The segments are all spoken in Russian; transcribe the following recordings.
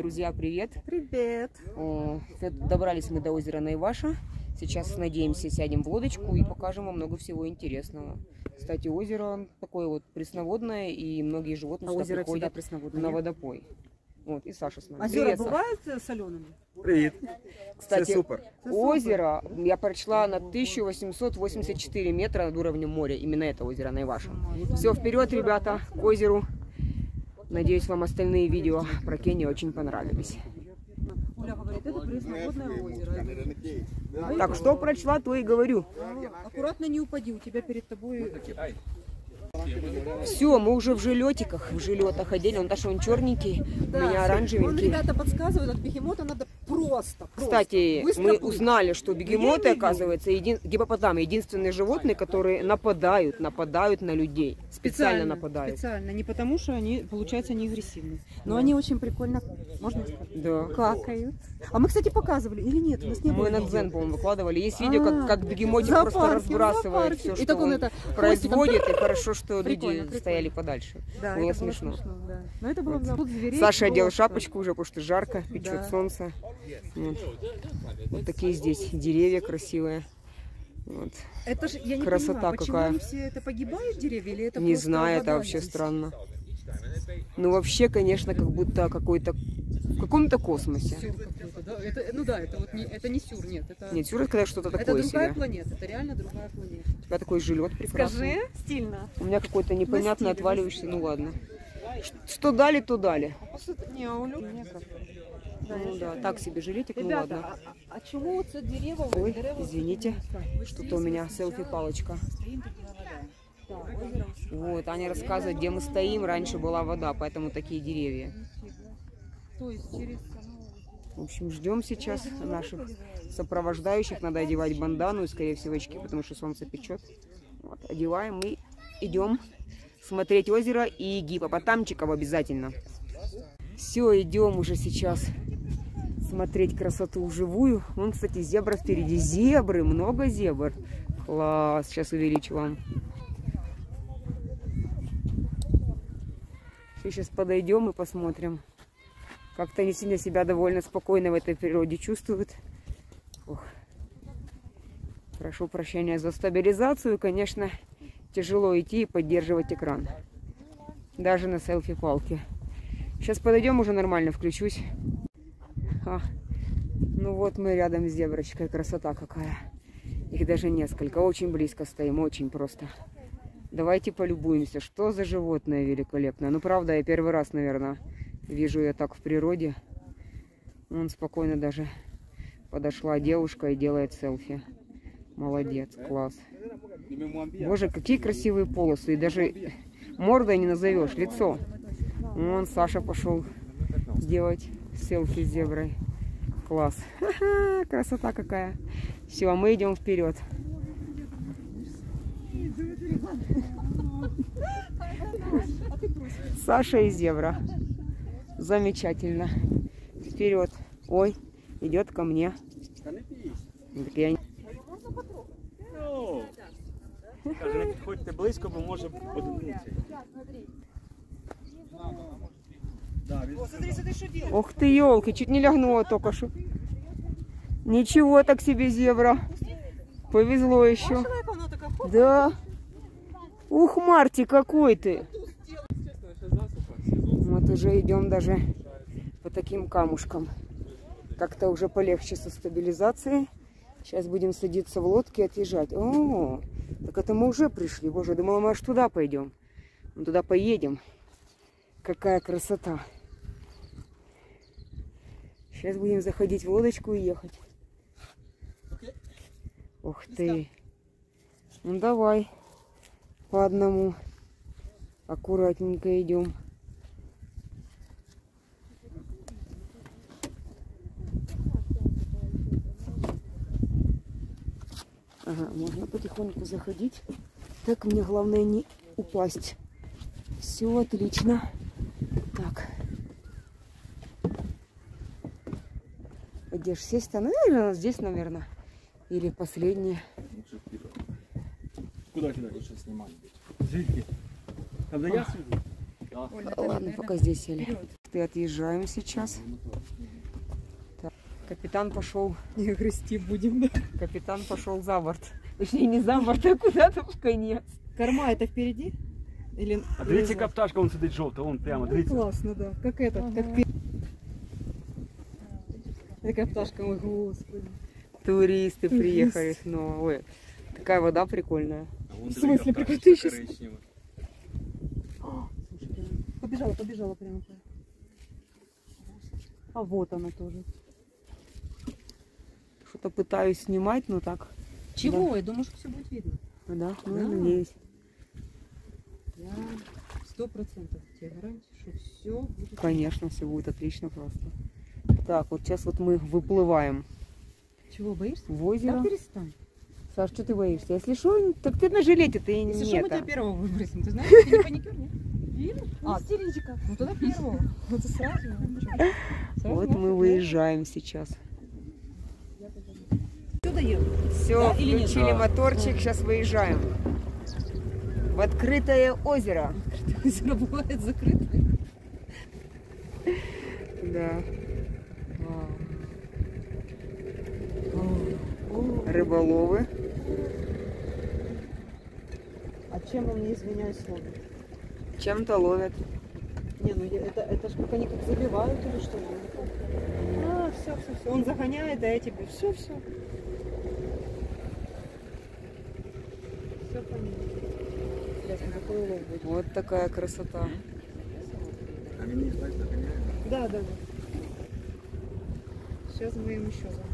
Друзья, привет! Привет! Добрались мы до озера Найваша. Сейчас, надеемся, сядем в лодочку и покажем вам много всего интересного. Кстати, озеро такое вот пресноводное, и многие животные сюда приходят на водопой. Вот, и Саша с нами. Озера бывают солеными? Привет. Кстати, супер. Озеро, я прочла, на 1884 метра над уровнем моря. Именно это озеро Найваша. Все, вперед, ребята, к озеру. Надеюсь, вам остальные видео про Кению очень понравились. Уля говорит, это пресноводное озеро. Так, что прочла, то и говорю. Аккуратно не упади, у тебя перед тобой... Все, мы уже в жилетиках, одели. Он даже он черненький, да, у меня оранжевенький. Ну, ребята подсказывают, от бегемота надо просто. Кстати, мы узнали, что бегемоты, оказывается, гипопотамы, единственные животные, которые нападают на людей. Специально нападают. Специально, не потому что они, получается, не агрессивны. Но они очень прикольно, можно сказать, да, какают. А мы, кстати, показывали или нет? У нас не было. Мы на Дзен, по-моему, выкладывали. Есть видео, как бегемотик просто разбрасывает все, что он производит, и хорошо, что люди стояли подальше. Да, было смешно. Да. Но это было вот. Саша одел шапочку уже, потому что жарко, печет солнце. Вот. Вот такие здесь деревья красивые. Вот. Это же, я не красота понимаю, какая. Все это погибают, деревья, или это не знаю, это вообще здесь странно. Ну вообще, конечно, как будто в каком-то космосе. Сюр какой-то, да? Это вот это не сюр, нет. Это... Нет, сюр это когда что-то такое. Это другая планета, это реально другая планета. У тебя такой жилет прекрасный. Скажи, стильно. У меня какой-то непонятный отваливающийся, ну ладно. Что дали, то дали. Не, а у Люки ну да, так себе жилетик, ну ладно. А чего вот это дерево? Ой, извините, что-то у меня селфи-палочка. Вот, Аня рассказывает, где мы стоим, раньше была вода, поэтому такие деревья. В общем, ждем сейчас наших сопровождающих, надо одевать бандану и, скорее всего, очки, потому что солнце печет. Вот, одеваем и идем смотреть озеро и гипопотамчиков обязательно. Все, идем уже сейчас смотреть красоту вживую. Вон, кстати, зебра впереди. Зебры, много зебр. Класс, сейчас увеличу вам. Сейчас подойдем и посмотрим. Как-то они сильно себя довольно спокойно в этой природе чувствуют. Ох. Прошу прощения за стабилизацию. Конечно, тяжело идти и поддерживать экран. Даже на селфи-палке. Сейчас подойдем, уже нормально включусь. А, ну вот мы рядом с зеброчкой. Красота какая. Их даже несколько. Очень близко стоим, очень просто. Давайте полюбуемся, что за животное великолепное. Ну, правда, я первый раз, наверное, вижу ее так в природе. Вон спокойно даже подошла девушка и делает селфи. Молодец, класс. Боже, какие красивые полосы. И даже мордой не назовешь, лицо. Вон Саша пошел делать селфи с зеброй. Класс. Ха-ха, красота какая. Все, а мы идем вперед. Саша и зебра. Замечательно. Вперед. Ой, идет ко мне. Я... Хоть ты близко, мы можем подумать. Ох ты, елки, чуть не лягнула только что. Ничего так себе зебра. Повезло еще. Да. Ух, Марти, какой ты. Вот уже идем даже по таким камушкам. Как-то уже полегче со стабилизацией. Сейчас будем садиться в лодке и отъезжать. О, так это мы уже пришли. Боже, думала, мы аж туда пойдем. Мы туда поедем. Какая красота. Сейчас будем заходить в лодочку и ехать. Ух ты. Ну давай. По одному. Аккуратненько идем. Ага, можно потихоньку заходить. Так, мне главное не упасть. Все отлично. Так. Где же сесть-то? Наверное, здесь, наверное. Или последнее. Куда кидать? Лучше снимать. Жильки. Когда я сижу? Да. Ладно, пока здесь сели. Отъезжаем сейчас. Так. Капитан пошел. Не грести будем, да? Капитан пошел за борт. Точнее, не за борт, а куда-то в конец. Корма это впереди? Или... А видите, как пташка, он сидит желтый, он прямо, ну, видите? Классно, да. Как этот, ага. Как такая пташка, ой, господи. Туристы приехали, но, ой, такая вода прикольная. А в смысле, прикольно, ты сейчас... Побежала, побежала прямо. А вот она тоже. Что-то пытаюсь снимать, но так. Чего? Да. Я думаю, что все будет видно. Да, ну, да. Надеюсь. Я 100% тебе гарантирую, что все будет. Конечно, все будет отлично просто. Так, вот сейчас вот мы выплываем. Чего, боишься? В озеро. Да перестань. Саш, что ты боишься? Если что, так ты на жилете, ты не... Если что, мы тебя первого выбросим. Ты знаешь, ты не паникер, нет? А, истеричка. Ну тогда первого. Вот сразу. Вот мы выезжаем сейчас. Сюда еду. Все, включили моторчик, сейчас выезжаем. В открытое озеро. Открытое озеро бывает закрытое. Да. Рыболовы. А чем он, не извиняюсь, ловит? Чем-то ловят. Не, ну это ж как они как забивают или что? А, все. Он загоняет, а эти все. Все понятно. Интересно, какой улов будет. Вот такая красота. Они не знают, загоняют. Да. Сейчас мы им еще загоняем.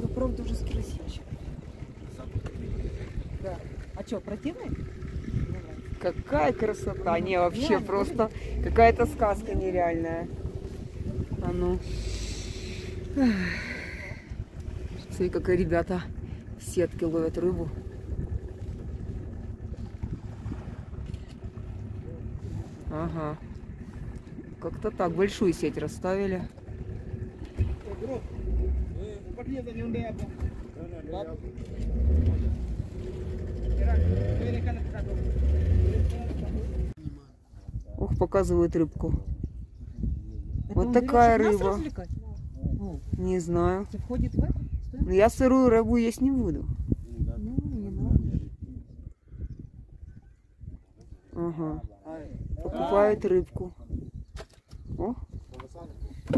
Ну, правда, уже с красивчик. Да. А что, противный? Какая красота! Не, вообще реально, просто какая-то сказка нереальная. А ну. Смотри, как ребята в сетке ловят рыбу. Ага. Как-то так, большую сеть расставили. Ох, показывают рыбку. Это вот такая рыба. Не знаю. Но я сырую рыбу есть не буду. Ага. Покупают рыбку. О.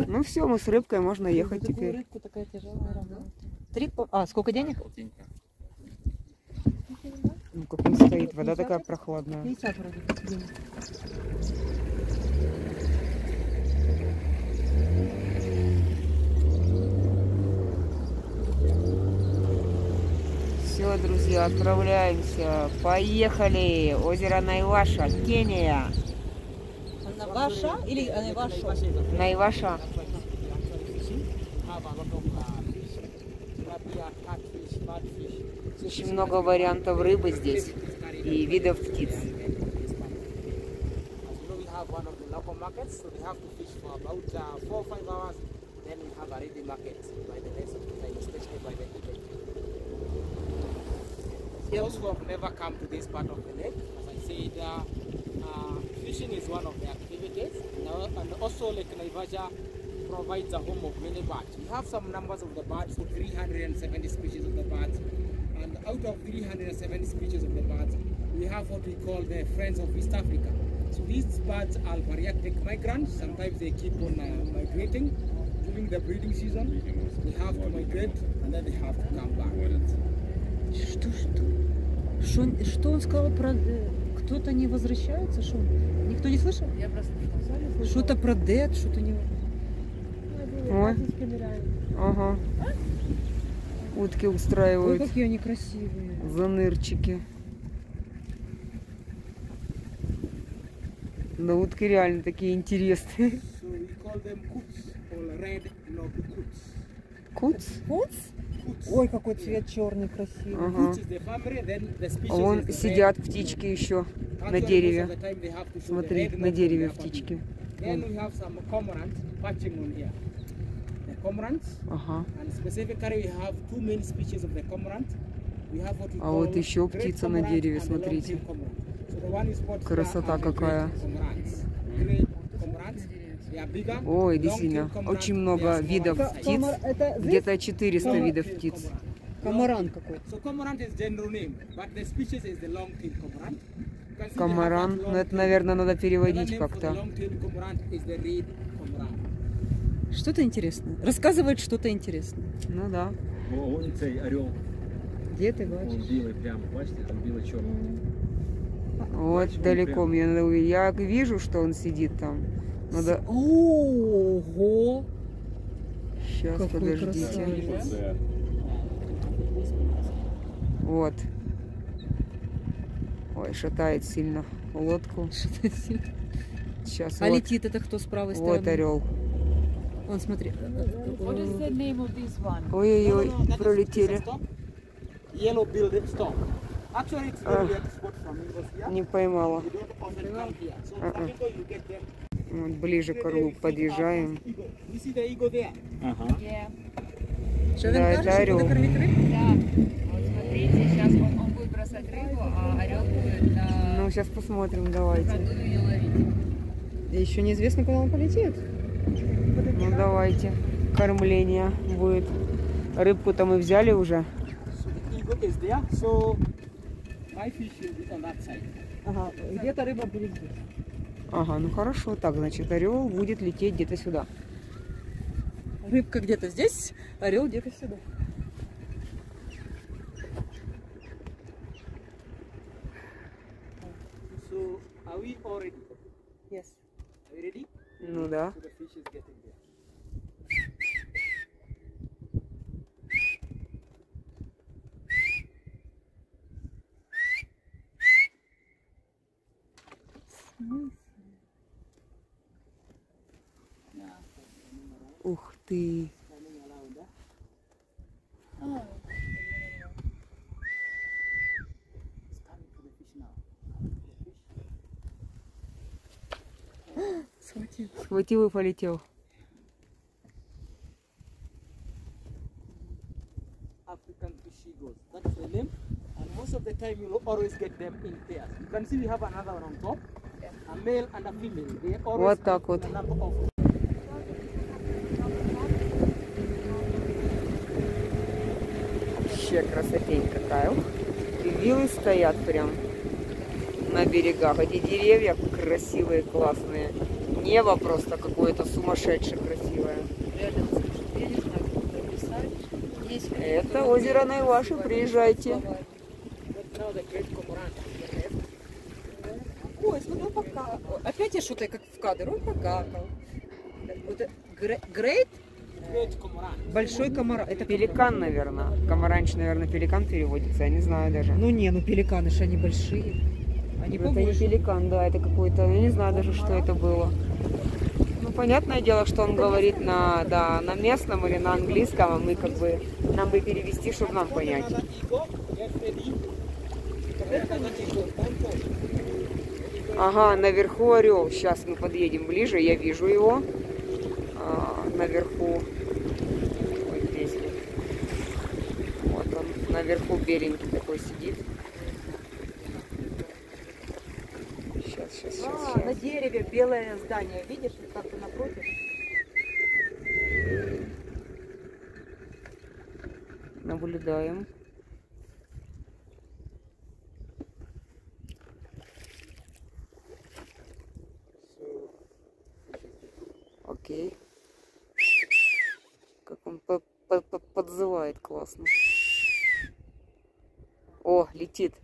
Ну все, мы с рыбкой, можно ехать теперь. Рыбку такая тяжелая. А сколько денег? Ну, как он стоит, вода такая прохладная. 50 вроде. Все, друзья, отправляемся. Поехали! Озеро Найваша, Кения. Найваша или Найваша? Найваша. Очень много вариантов рыбы здесь и видов птиц. Provides a home of many birds. We have some numbers of the birds, so 370 species of the birds, and out of 370 species of the birds, we have what we call the friends of East Africa. So these birds are bariatric migrants. Sometimes they keep on migrating during the breeding season. They have to migrate and then they have to come back. Что он сказал про кто-то не возвращается? Что? Никто не слышал? Я просто что-то про дед, что-то не. Ой. Ага. Утки устраивают. Ой, какие они красивые. Занырчики. Да, утки реально такие интересные. Куц? Куц? Ой, какой цвет черный красивый. Ага. А вон сидят птички еще на дереве. Смотри, на дереве птички. Ага. А вот еще птица на дереве, смотрите. Красота какая. Ой, действительно, очень много видов птиц, где-то 400 видов птиц. Комаран какой-то. Комаран, но это, наверное, надо переводить как-то. Что-то интересное. Рассказывает что-то интересное. Ну да. О, он цей орел. Где ты бачишь? Он белый прямо, бачите, там белый черный. Вот бачишь, далеко мне надо. Я вижу, что он сидит там. Надо... Ого! Сейчас, какой подождите. Красавец. Вот. Ой, шатает сильно лодку. Шатает сильно. Сейчас. А вот. Летит это кто с правой стороны? Вот орел. Вон, смотри. Ой-ой-ой, пролетели. Не поймала. Вот ближе к орлу подъезжаем. Да, это орел. Да, вот смотрите, сейчас он будет бросать рыбу, а орел будет... Ну, сейчас посмотрим, давайте. Еще неизвестно, куда он полетит. Ну давайте, кормление будет. Рыбку-то мы взяли уже. Ага, где-то рыба будет здесь. Ага, ну хорошо, так, значит, орел будет лететь где-то сюда. Рыбка где-то здесь, орел где-то сюда. So, are we already? Yes. Are we ready? Ну да. Ух ты. Схватил и полетел. African fish eagles. That's the name. And most of the time you will always get them in pairs. You can see we have another one on top. A male and a female. They always вот так вот. Вообще красотень какая. И вилы стоят прям на берегах. Эти деревья красивые, классные. Небо просто какое-то сумасшедшее красивое. Это озеро Найваша, приезжайте. Ой, смотри, пока. Опять я что-то как в кадр, он покакал. Грейт? Большой комаран. Это пеликан, наверное. Комаранч, наверное, пеликан переводится, я не знаю даже. Ну не, ну пеликаны же они большие. Они это побольше. Не пеликан, да, это какой-то, я не знаю даже, что это было. Ну, понятное дело, что он говорит на, да, на местном или на английском, а мы как бы, нам бы перевести, чтобы нам понять. Ага, наверху орел. Сейчас мы подъедем ближе, я вижу его. Наверху. Вот здесь. Вот он, наверху беленький такой сидит. Сейчас. На дереве белое здание. Видишь, как-то напротив. Наблюдаем. Окей. Как он подзывает классно. О, летит.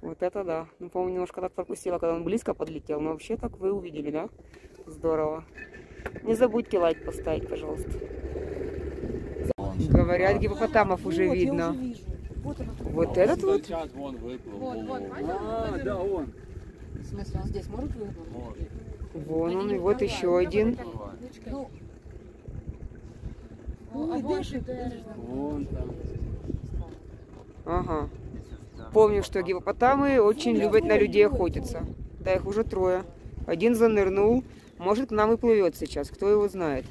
Вот это да. Ну, по-моему, немножко так пропустила, когда он близко подлетел. Но вообще так вы увидели, да? Здорово. Не забудьте лайк поставить, пожалуйста. Говорят, гипопотамов уже вот, видно. Вот этот вот? Сейчас вон выплыл. А, да, он. В смысле, он здесь может выплыть? Может. Вон он, и вот еще один. Ой, дышит. Вон там. Ага. Помню, что гипопотамы очень любят на людей охотиться. Да, их уже трое. Один занырнул. Может, к нам и плывет сейчас. Кто его знает?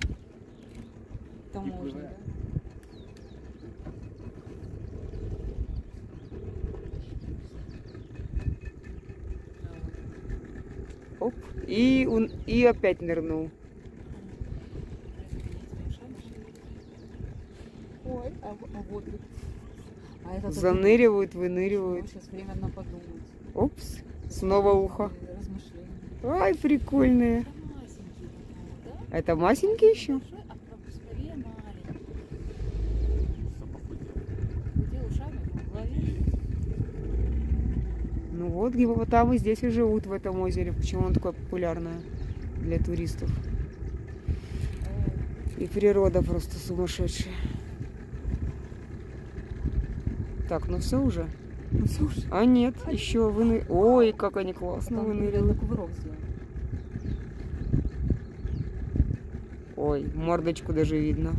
Там можно, да? И опять нырнул. Ой, а вот. А заныривают, выныривают. Он сейчас временно подумает. Опс, снова ухо. Ай, прикольные. Это масенькие еще? Ну вот, гипопотамы здесь и живут, в этом озере. Почему он такое популярное для туристов? И природа просто сумасшедшая. Так, ну все уже? Ну, все уже. А нет, а еще выны... Ой, как они классно вынырили. Ой, мордочку даже видно.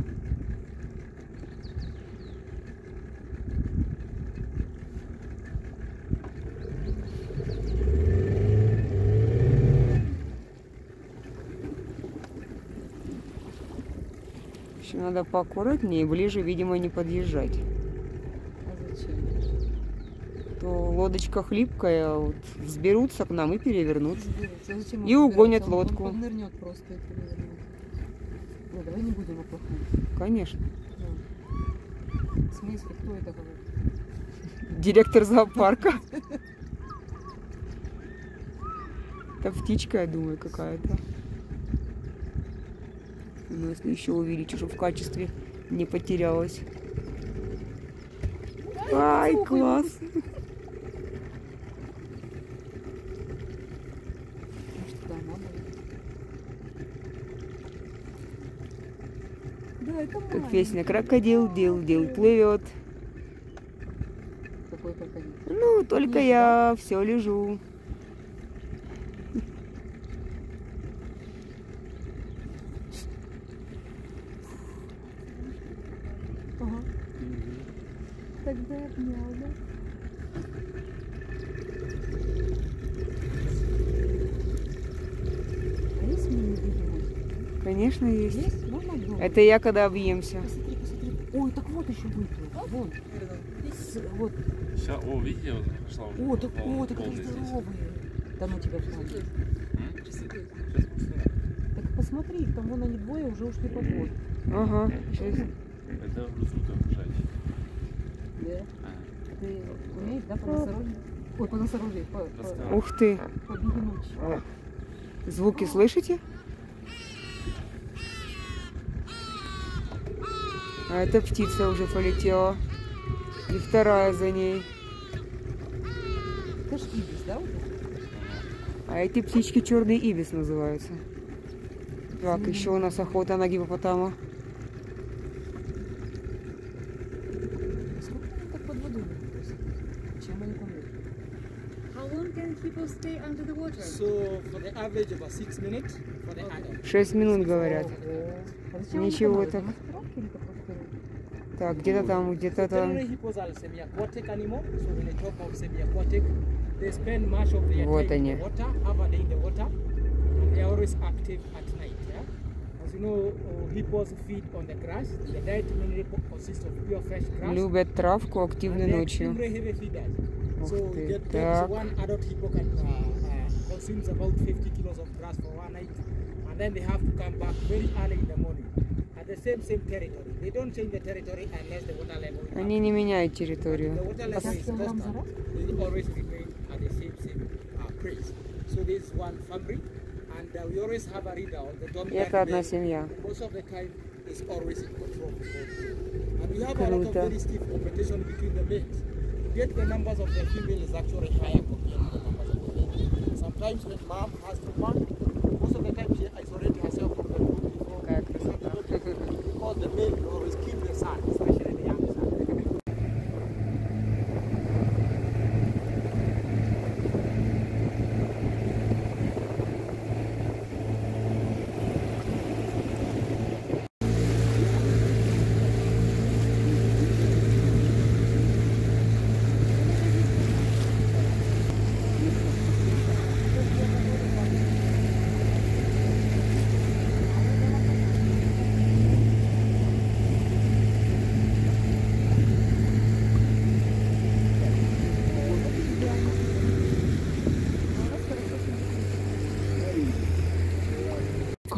Еще надо поаккуратнее и ближе, видимо, не подъезжать. То лодочка хлипкая, вот, взберутся к нам и перевернут. И угонят лодку. Он нырнет просто и перевернет. Ну, давай не будем оплохнуть. Конечно. Да. В смысле, кто это говорит? Директор зоопарка. Это птичка, я думаю, какая-то. Но если еще увеличу, чтобы в качестве не потерялась. Ай, класс! Как песня «Крокодил, дел, плывет». Какой крокодил? Ну, только я все лежу. Тогда обнял, да? А есть мини-бегемотики? Конечно, есть. Есть? Можно объем? Это я когда объемся. Посмотри, посмотри. Ой, так вот еще выплыл. А? Вон. Вот. Сейчас, о, видите, вот нашла уже. О, так вот, это здоровые. Там у тебя что-то есть. Так посмотри, там вон они двое уже ушли под воду. Ага. Это в лесу там жать. Да. Ты умеешь, да, по носорожью? Ух ты! Звуки слышите? А эта птица уже полетела. И вторая за ней. Это ж ибис, да? А эти птички черный ибис называются. Так, еще у нас охота на гипопотама. So for the average about 6 minutes for the adult. 6 минут говорят. Ничего так. Так, где-то там, где-то там. Вот они. Любят травку, активны ночью. Ух ты, так. Они не меняют территорию. Это одна семья. Круто. The numbers of the female is actually higher compared to the numbers of the male. Sometimes the mom has to work. Most of the time she isolates herself from the group because the male always keeps the son, especially the young son.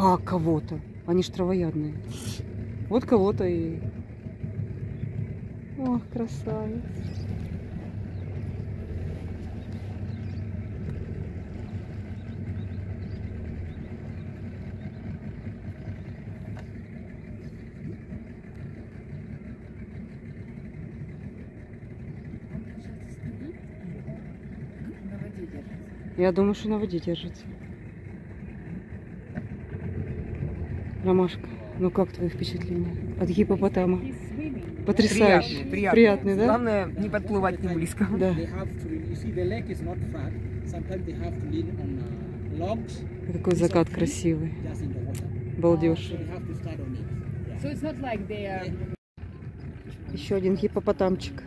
Как кого-то? Они же травоядные. Вот кого-то и... Ох, красавец. Я думаю, что на воде держится. Ромашка, ну как твои впечатления от гипопотама? Потрясающе. Приятный, да? Главное, не подплывать к нему близко. Да. Какой закат красивый. Балдеж. Еще один гипопотамчик.